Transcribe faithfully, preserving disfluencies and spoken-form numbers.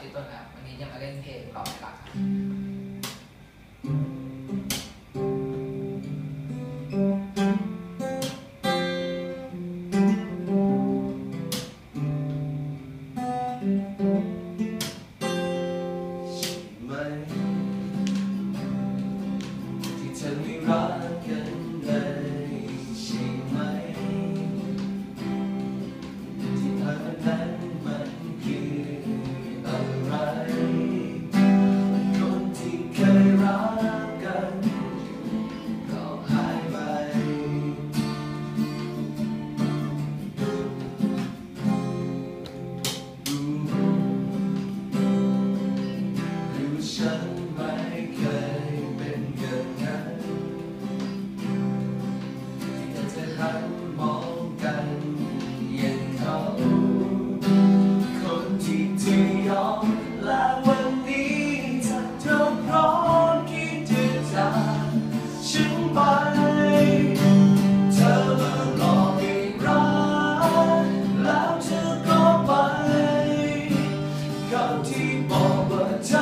ชื่อต้นครับวันนี้จะมาเล่นเพลงกล่อมรักที่บอกว่า